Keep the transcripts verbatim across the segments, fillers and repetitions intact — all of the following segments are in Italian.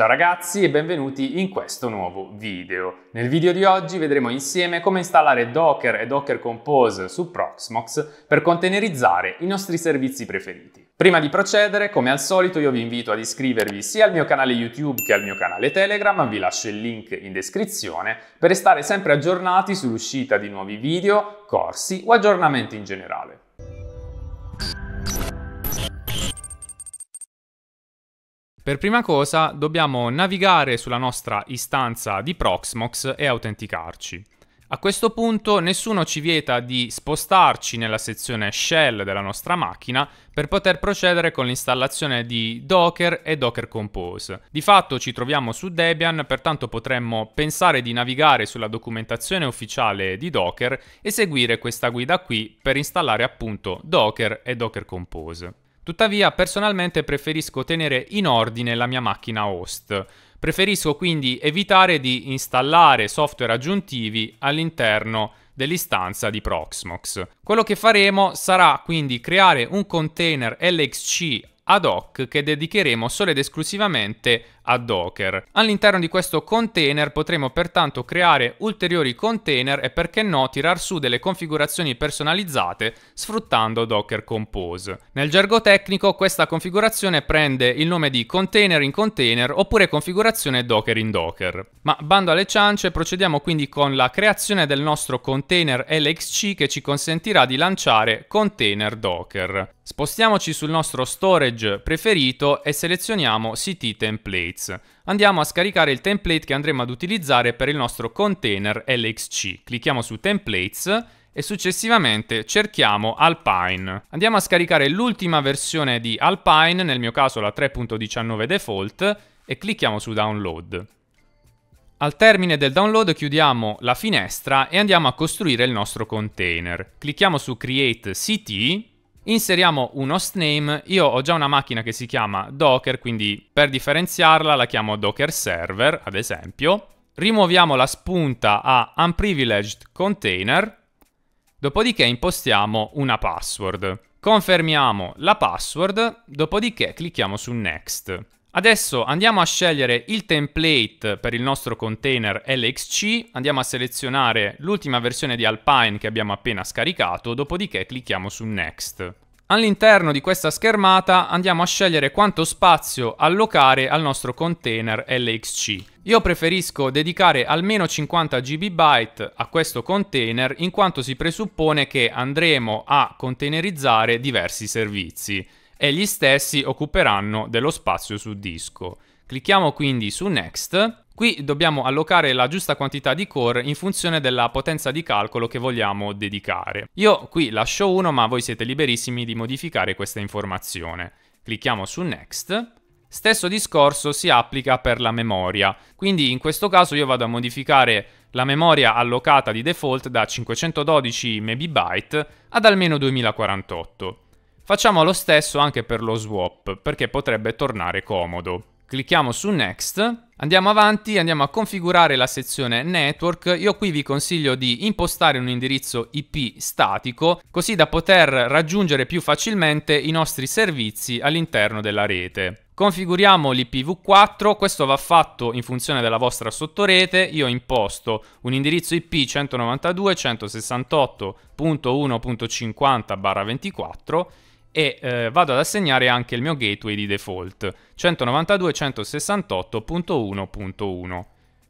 Ciao ragazzi e benvenuti in questo nuovo video. Nel video di oggi vedremo insieme come installare Docker e Docker Compose su Proxmox per containerizzare i nostri servizi preferiti. Prima di procedere, come al solito, io vi invito ad iscrivervi sia al mio canale YouTube che al mio canale Telegram, vi lascio il link in descrizione, per restare sempre aggiornati sull'uscita di nuovi video, corsi o aggiornamenti in generale. Per prima cosa dobbiamo navigare sulla nostra istanza di Proxmox e autenticarci. A questo punto nessuno ci vieta di spostarci nella sezione shell della nostra macchina per poter procedere con l'installazione di Docker e Docker Compose. Di fatto ci troviamo su Debian, pertanto potremmo pensare di navigare sulla documentazione ufficiale di Docker e seguire questa guida qui per installare appunto Docker e Docker Compose. Tuttavia, personalmente preferisco tenere in ordine la mia macchina host. Preferisco quindi evitare di installare software aggiuntivi all'interno dell'istanza di Proxmox. Quello che faremo sarà quindi creare un container L X C ad hoc che dedicheremo solo ed esclusivamente a Docker. All'interno di questo container potremo pertanto creare ulteriori container e, perché no, tirar su delle configurazioni personalizzate sfruttando Docker Compose. Nel gergo tecnico questa configurazione prende il nome di container in container oppure configurazione Docker in Docker. Ma bando alle ciance, procediamo quindi con la creazione del nostro container L X C che ci consentirà di lanciare container Docker. Spostiamoci sul nostro storage preferito e selezioniamo C T Templates. Andiamo a scaricare il template che andremo ad utilizzare per il nostro container L X C. Clicchiamo su Templates e successivamente cerchiamo Alpine. Andiamo a scaricare l'ultima versione di Alpine, nel mio caso la tre punto diciannove default, e clicchiamo su Download. Al termine del download chiudiamo la finestra e andiamo a costruire il nostro container. Clicchiamo su Create C T. Inseriamo un hostname, io ho già una macchina che si chiama Docker, quindi per differenziarla la chiamo Docker Server, ad esempio. Rimuoviamo la spunta a Unprivileged Container, dopodiché impostiamo una password. Confermiamo la password, dopodiché clicchiamo su Next. Adesso andiamo a scegliere il template per il nostro container L X C, andiamo a selezionare l'ultima versione di Alpine che abbiamo appena scaricato, dopodiché clicchiamo su Next. All'interno di questa schermata andiamo a scegliere quanto spazio allocare al nostro container L X C. Io preferisco dedicare almeno cinquanta gigabyte a questo container in quanto si presuppone che andremo a containerizzare diversi servizi e gli stessi occuperanno dello spazio su disco. Clicchiamo quindi su Next. Qui dobbiamo allocare la giusta quantità di core in funzione della potenza di calcolo che vogliamo dedicare. Io qui lascio uno, ma voi siete liberissimi di modificare questa informazione. Clicchiamo su Next. Stesso discorso si applica per la memoria, quindi in questo caso io vado a modificare la memoria allocata di default da cinquecentododici megabyte ad almeno duemilaquarantotto. Facciamo lo stesso anche per lo swap, perché potrebbe tornare comodo. Clicchiamo su Next, andiamo avanti, andiamo a configurare la sezione Network. Io qui vi consiglio di impostare un indirizzo I P statico, così da poter raggiungere più facilmente i nostri servizi all'interno della rete. Configuriamo l'I P v quattro, questo va fatto in funzione della vostra sottorete. Io imposto un indirizzo I P centonovantadue punto centosessantotto punto uno punto cinquanta barra ventiquattro e eh, vado ad assegnare anche il mio gateway di default centonovantadue punto centosessantotto punto uno punto uno.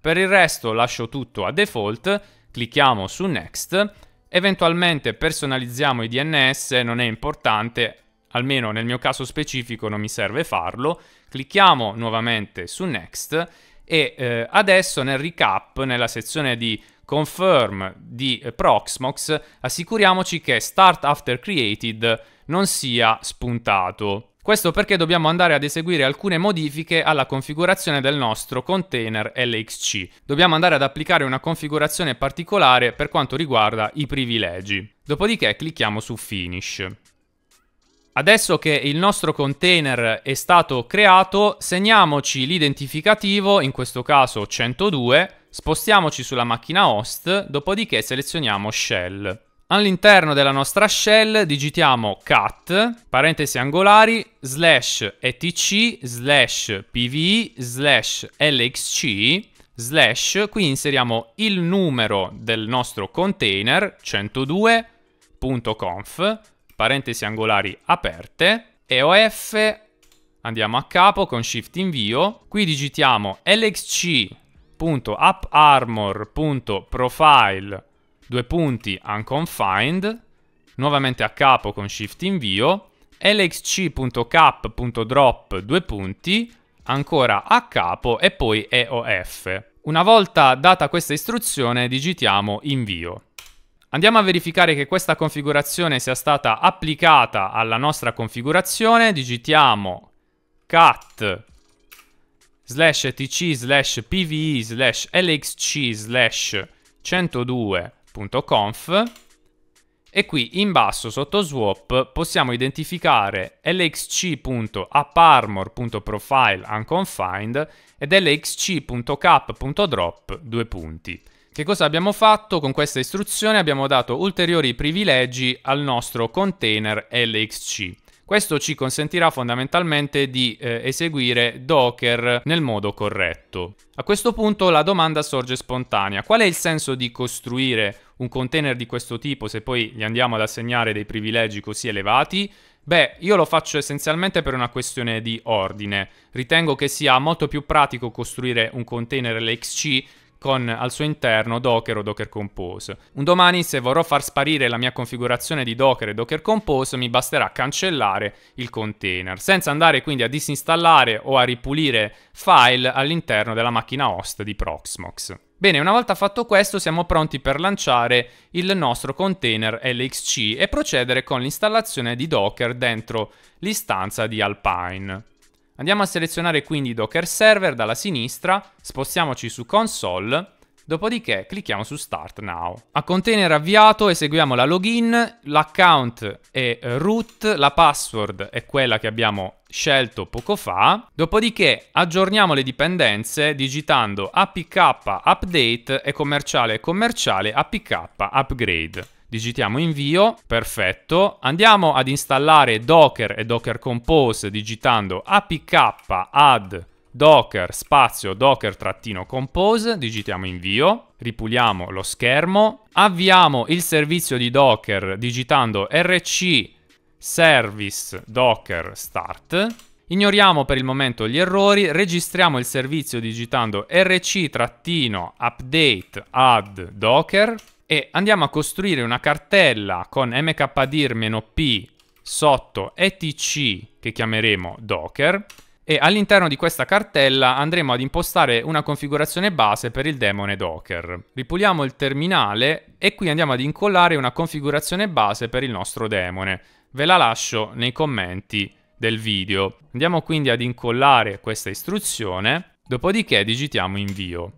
Per il resto lascio tutto a default, clicchiamo su Next, eventualmente personalizziamo i D N S, non è importante, almeno nel mio caso specifico non mi serve farlo. Clicchiamo nuovamente su Next e eh, adesso nel recap, nella sezione di Confirm di eh, Proxmox, assicuriamoci che Start After Created non sia spuntato. Questo perché dobbiamo andare ad eseguire alcune modifiche alla configurazione del nostro container L X C. Dobbiamo andare ad applicare una configurazione particolare per quanto riguarda i privilegi. Dopodiché clicchiamo su Finish. Adesso che il nostro container è stato creato, segniamoci l'identificativo, in questo caso centodue, spostiamoci sulla macchina host, dopodiché selezioniamo Shell. All'interno della nostra shell digitiamo cat, parentesi angolari, slash etc, slash pv, slash lxc, slash, qui inseriamo il numero del nostro container, centodue punto conf, parentesi angolari aperte, eof, andiamo a capo con shift invio, qui digitiamo lxc.apparmor.profile due punti unconfined, nuovamente a capo con shift invio, lxc.cap.drop due punti, ancora a capo e poi eof. Una volta data questa istruzione digitiamo invio. Andiamo a verificare che questa configurazione sia stata applicata alla nostra configurazione, digitiamo cat slash etc slash pve slash lxc slash centodue punto conf e qui in basso sotto swap possiamo identificare lxc.apparmor.profile unconfined ed lxc.cap.drop due punti. Che cosa abbiamo fatto? Con questa istruzione abbiamo dato ulteriori privilegi al nostro container lxc. Questo ci consentirà fondamentalmente di eh, eseguire Docker nel modo corretto. A questo punto la domanda sorge spontanea. Qual è il senso di costruire un container di questo tipo se poi gli andiamo ad assegnare dei privilegi così elevati? Beh, io lo faccio essenzialmente per una questione di ordine. Ritengo che sia molto più pratico costruire un container L X C con al suo interno Docker o Docker Compose. Un domani, se vorrò far sparire la mia configurazione di Docker e Docker Compose, mi basterà cancellare il container, senza andare quindi a disinstallare o a ripulire file all'interno della macchina host di Proxmox. Bene, una volta fatto questo siamo pronti per lanciare il nostro container L X C e procedere con l'installazione di Docker dentro l'istanza di Alpine. Andiamo a selezionare quindi Docker Server dalla sinistra, spostiamoci su Console, dopodiché clicchiamo su Start Now. A container avviato eseguiamo la login, l'account è root, la password è quella che abbiamo scelto poco fa, dopodiché aggiorniamo le dipendenze digitando apk update e commerciale commerciale apk upgrade. Digitiamo invio, perfetto, andiamo ad installare Docker e Docker Compose digitando apk add docker spazio docker-compose, digitiamo invio, ripuliamo lo schermo, avviamo il servizio di Docker digitando rc service docker start, ignoriamo per il momento gli errori, registriamo il servizio digitando rc-update add docker, e andiamo a costruire una cartella con mkdir-p sotto etc che chiameremo Docker e all'interno di questa cartella andremo ad impostare una configurazione base per il daemone Docker. Ripuliamo il terminale e qui andiamo ad incollare una configurazione base per il nostro daemone. Ve la lascio nei commenti del video. Andiamo quindi ad incollare questa istruzione, dopodiché digitiamo invio.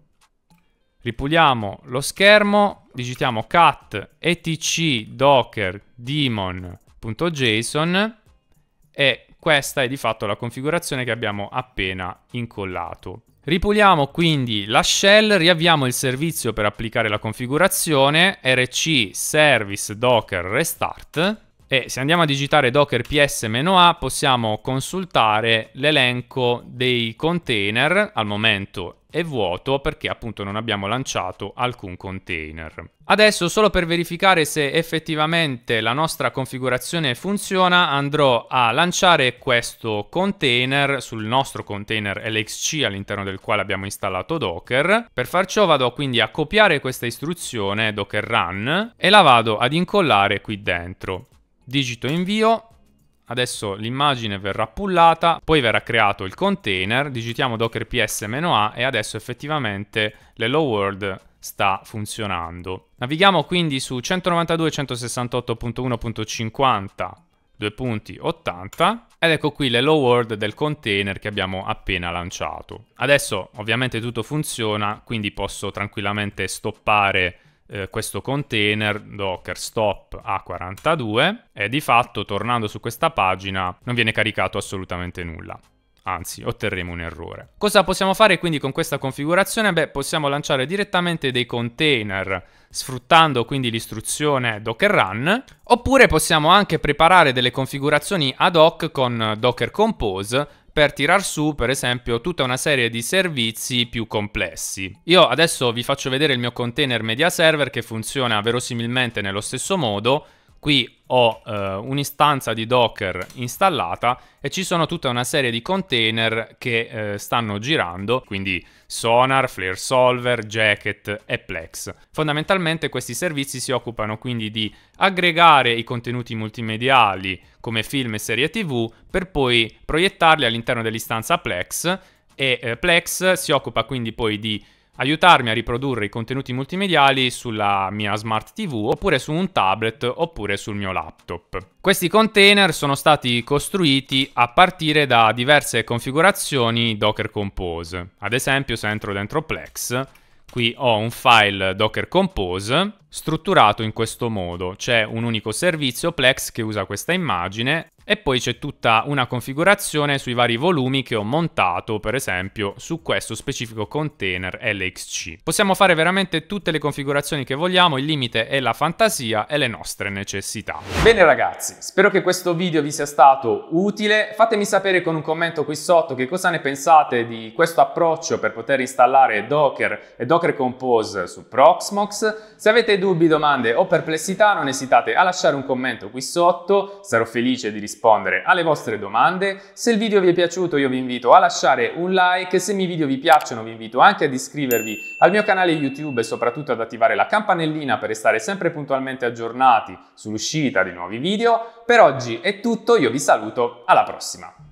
Ripuliamo lo schermo, digitiamo cat etc docker daemon.json e questa è di fatto la configurazione che abbiamo appena incollato. Ripuliamo quindi la shell, riavviamo il servizio per applicare la configurazione rc service docker restart e se andiamo a digitare docker ps-a possiamo consultare l'elenco dei container, al momento è vuoto perché appunto non abbiamo lanciato alcun container. Adesso, solo per verificare se effettivamente la nostra configurazione funziona, andrò a lanciare questo container sul nostro container L X C all'interno del quale abbiamo installato Docker. Per far ciò vado quindi a copiare questa istruzione docker run e la vado ad incollare qui dentro. Digito invio. Adesso l'immagine verrà pullata, poi verrà creato il container, digitiamo docker ps-a e adesso effettivamente l'hello world sta funzionando. Navighiamo quindi su centonovantadue punto centosessantotto punto uno punto cinquanta due punti ottanta ed ecco qui l'hello world del container che abbiamo appena lanciato. Adesso ovviamente tutto funziona, quindi posso tranquillamente stoppare Eh, questo container docker stop a quarantadue e di fatto tornando su questa pagina non viene caricato assolutamente nulla. anzi otterremo un errore. Cosa possiamo fare quindi con questa configurazione? Beh, possiamo lanciare direttamente dei container sfruttando quindi l'istruzione docker run, oppure possiamo anche preparare delle configurazioni ad hoc con Docker Compose per tirar su per esempio tutta una serie di servizi più complessi. Io adesso vi faccio vedere il mio container media server che funziona verosimilmente nello stesso modo. Qui ho eh, un'istanza di Docker installata e ci sono tutta una serie di container che eh, stanno girando, quindi Sonar, Flare Solver, Jacket e Plex. Fondamentalmente questi servizi si occupano quindi di aggregare i contenuti multimediali come film e serie tv per poi proiettarli all'interno dell'istanza Plex, e eh, Plex si occupa quindi poi di aiutarmi a riprodurre i contenuti multimediali sulla mia smart tivù, oppure su un tablet, oppure sul mio laptop. Questi container sono stati costruiti a partire da diverse configurazioni Docker Compose. Ad esempio, se entro dentro Plex, qui ho un file Docker Compose strutturato in questo modo. C'è un unico servizio Plex che usa questa immagine e poi c'è tutta una configurazione sui vari volumi che ho montato, per esempio su questo specifico container L X C. Possiamo fare veramente tutte le configurazioni che vogliamo, il limite è la fantasia e le nostre necessità. Bene ragazzi, spero che questo video vi sia stato utile. Fatemi sapere con un commento qui sotto che cosa ne pensate di questo approccio per poter installare Docker e Docker Compose su Proxmox. Se avete dubbi, domande o perplessità, non esitate a lasciare un commento qui sotto, sarò felice di rispondere rispondere alle vostre domande. Se il video vi è piaciuto io vi invito a lasciare un like, se i miei video vi piacciono vi invito anche ad iscrivervi al mio canale YouTube e soprattutto ad attivare la campanellina per restare sempre puntualmente aggiornati sull'uscita di nuovi video. Per oggi è tutto, io vi saluto, alla prossima!